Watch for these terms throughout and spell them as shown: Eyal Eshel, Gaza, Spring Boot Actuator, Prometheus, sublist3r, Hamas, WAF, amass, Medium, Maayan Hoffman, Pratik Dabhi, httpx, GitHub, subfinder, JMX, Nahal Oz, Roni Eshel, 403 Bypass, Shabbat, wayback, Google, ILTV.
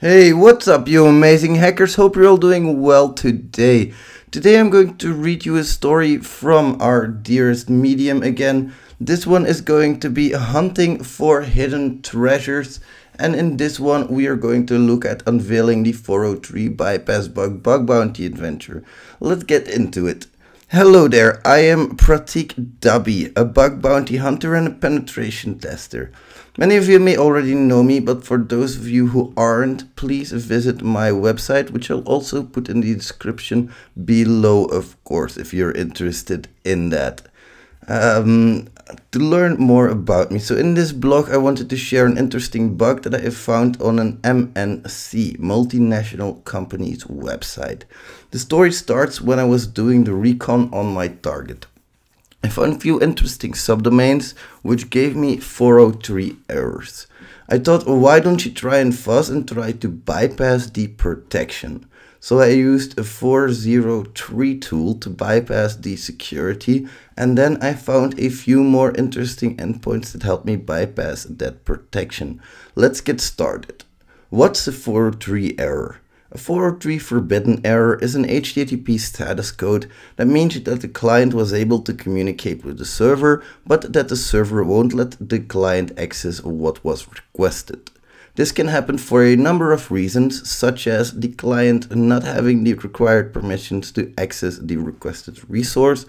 Hey, what's up you amazing hackers, hope you're all doing well today. Today I'm going to read you a story from our dearest medium again. This one is going to be hunting for hidden treasures, and in this one we are going to look at unveiling the 403 bypass bug bounty adventure. Let's get into it. Hello there, I am Pratik Dabhi, a bug bounty hunter and a penetration tester. Many of you may already know me, but for those of you who aren't, please visit my website, which I'll also put in the description below, of course, if you're interested in that. To learn more about me. So in this blog, I wanted to share an interesting bug that I have found on an MNC, multinational company's website. The story starts when I was doing the recon on my target. I found a few interesting subdomains, which gave me 403 errors. I thought, well, why don't you try and fuzz and try to bypass the protection? So I used a 403 tool to bypass the security, and then I found a few more interesting endpoints that helped me bypass that protection. Let's get started. What's a 403 error? A 403 forbidden error is an HTTP status code that means that the client was able to communicate with the server, but that the server won't let the client access what was requested. This can happen for a number of reasons, such as the client not having the required permissions to access the requested resource,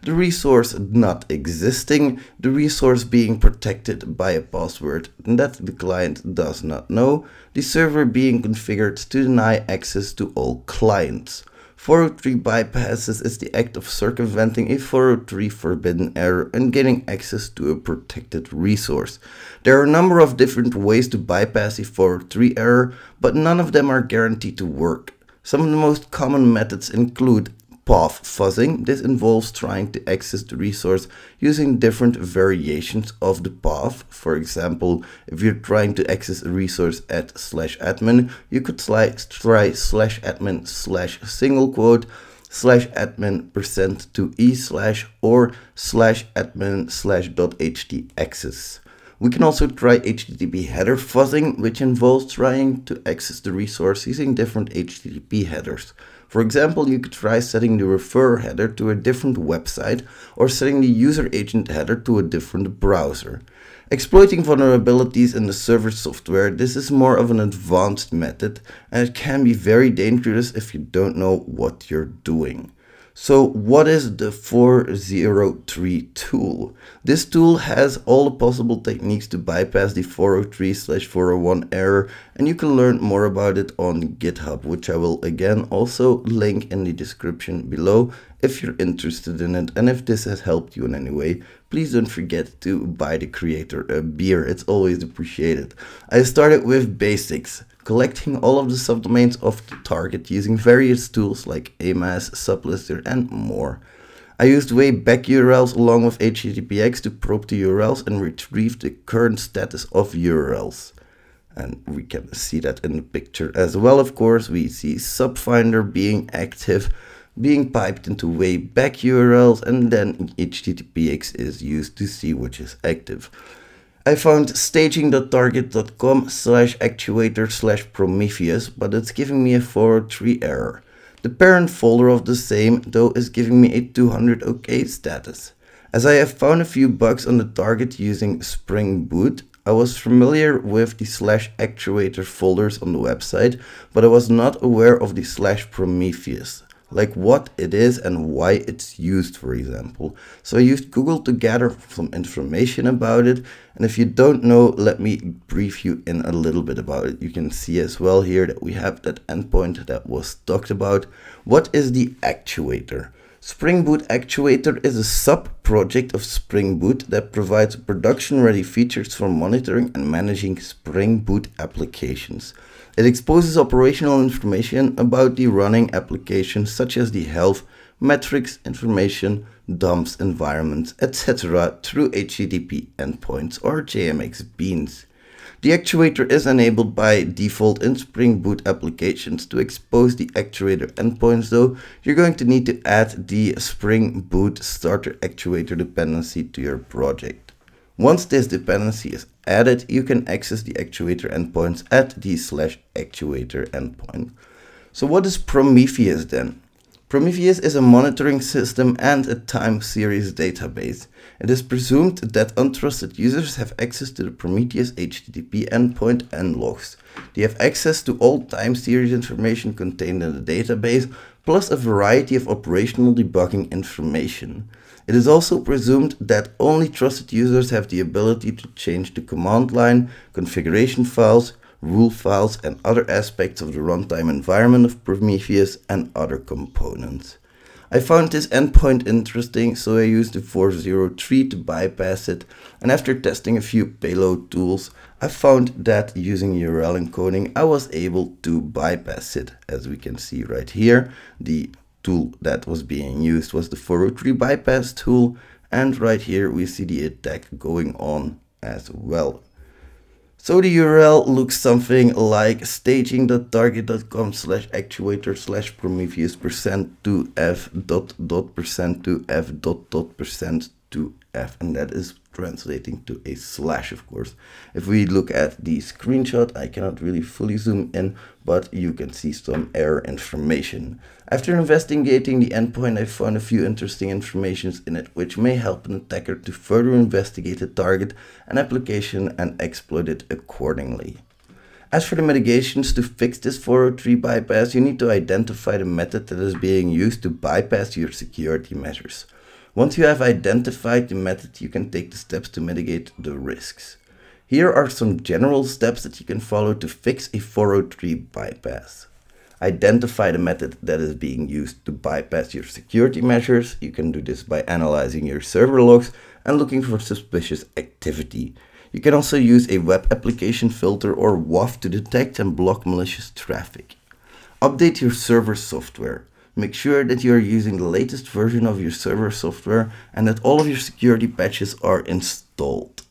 the resource not existing, the resource being protected by a password that the client does not know, the server being configured to deny access to all clients. 403 bypasses is the act of circumventing a 403 forbidden error and gaining access to a protected resource. There are a number of different ways to bypass a 403 error, but none of them are guaranteed to work. Some of the most common methods include path fuzzing. This involves trying to access the resource using different variations of the path. For example, if you're trying to access a resource at /admin, you could try /admin /admin %2e/ or /admin/.htaccess. We can also try HTTP header fuzzing, which involves trying to access the resource using different HTTP headers. For example, you could try setting the referrer header to a different website or setting the user agent header to a different browser. Exploiting vulnerabilities in the server software, this is more of an advanced method, and it can be very dangerous if you don't know what you're doing. So what is the 403 tool? This tool has all the possible techniques to bypass the 403/401 error, and you can learn more about it on GitHub, which I will again also link in the description below if you're interested in it. And if this has helped you in any way, please don't forget to buy the creator a beer. It's always appreciated. I started with basics, collecting all of the subdomains of the target using various tools like amass, sublist3r, and more. I used wayback URLs along with httpx to probe the URLs and retrieve the current status of URLs. And we can see that in the picture as well, of course. We see subfinder being active, being piped into wayback URLs, and then httpx is used to see which is active. I found staging.target.com/actuator/Prometheus, but it's giving me a 403 error. The parent folder of the same, though, is giving me a 200 OK status. As I have found a few bugs on the target using Spring Boot, I was familiar with the /actuator folders on the website, but I was not aware of the /Prometheus. Like what it is and why it's used, for example. So I used Google to gather some information about it, and if you don't know, let me brief you in a little bit about it. You can see as well here that we have that endpoint that was talked about. What is the actuator? Spring Boot Actuator is a sub-project of Spring Boot that provides production-ready features for monitoring and managing Spring Boot applications. It exposes operational information about the running application, such as the health, metrics, information, dumps, environments, etc., through HTTP endpoints or JMX beans. The actuator is enabled by default in Spring Boot applications. To expose the actuator endpoints, though, you're going to need to add the Spring Boot starter actuator dependency to your project. Once this dependency is added, you can access the actuator endpoints at the /actuator endpoint. So what is Prometheus then? Prometheus is a monitoring system and a time series database. It is presumed that untrusted users have access to the Prometheus HTTP endpoint and logs. They have access to all time series information contained in the database, plus a variety of operational debugging information. It is also presumed that only trusted users have the ability to change the command line, configuration files, rule files, and other aspects of the runtime environment of Prometheus and other components. I found this endpoint interesting, so I used the 403 to bypass it, and after testing a few payload tools, I found that using URL encoding, I was able to bypass it. As we can see right here, the tool that was being used was the 403 bypass tool, and right here we see the attack going on as well. So the URL looks something like staging.target.com/actuator/prometheus %2f ... %2f ... %2f, and that is translating to a / of course. If we look at the screenshot, I cannot really fully zoom in, but you can see some error information. After investigating the endpoint, I found a few interesting informations in it which may help an attacker to further investigate the target and application and exploit it accordingly. As for the mitigations to fix this 403 bypass, you need to identify the method that is being used to bypass your security measures. Once you have identified the method, you can take the steps to mitigate the risks. Here are some general steps that you can follow to fix a 403 bypass. Identify the method that is being used to bypass your security measures. You can do this by analyzing your server logs and looking for suspicious activity. You can also use a web application filter or WAF to detect and block malicious traffic. Update your server software. Make sure that you are using the latest version of your server software and that all of your security patches are installed.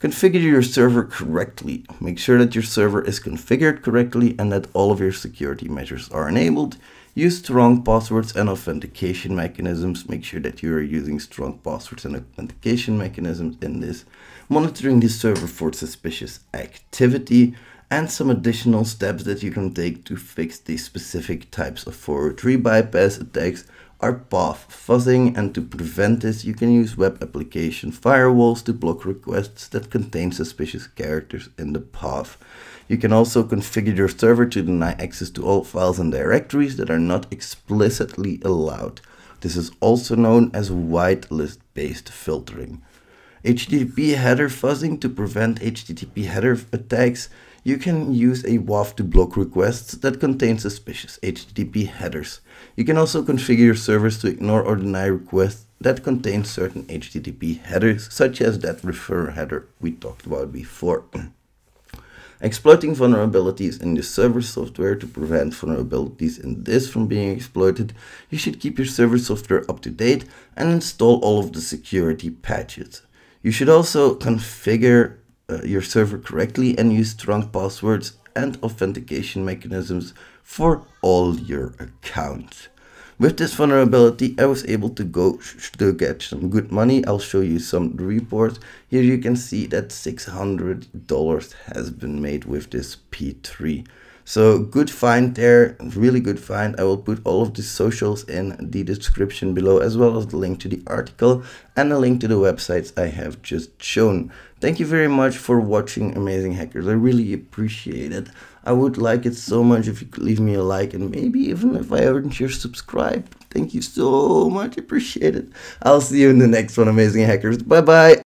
Configure your server correctly. Make sure that your server is configured correctly and that all of your security measures are enabled. Use strong passwords and authentication mechanisms. Make sure that you are using strong passwords and authentication mechanisms in this. Monitoring the server for suspicious activity. And some additional steps that you can take to fix these specific types of 403 bypass attacks are path fuzzing, and to prevent this you can use web application firewalls to block requests that contain suspicious characters in the path. You can also configure your server to deny access to all files and directories that are not explicitly allowed. This is also known as whitelist-based filtering. HTTP header fuzzing to prevent HTTP header attacks. You can use a WAF to block requests that contain suspicious HTTP headers. You can also configure your servers to ignore or deny requests that contain certain HTTP headers, such as that referer header we talked about before. Exploiting vulnerabilities in the server software to prevent vulnerabilities in this from being exploited, you should keep your server software up to date and install all of the security patches. You should also configure your server correctly and use strong passwords and authentication mechanisms for all your accounts. With this vulnerability, I was able to get some good money. I'll show you some reports. Here you can see that $600 has been made with this P3. So good find there, really good find. I will put all of the socials in the description below, as well as the link to the article and a link to the websites I have just shown. Thank you very much for watching, Amazing Hackers. I really appreciate it. I would like it so much if you could leave me a like, and maybe even if I haven't, you're subscribed. Thank you so much, appreciate it. I'll see you in the next one, Amazing Hackers. Bye bye.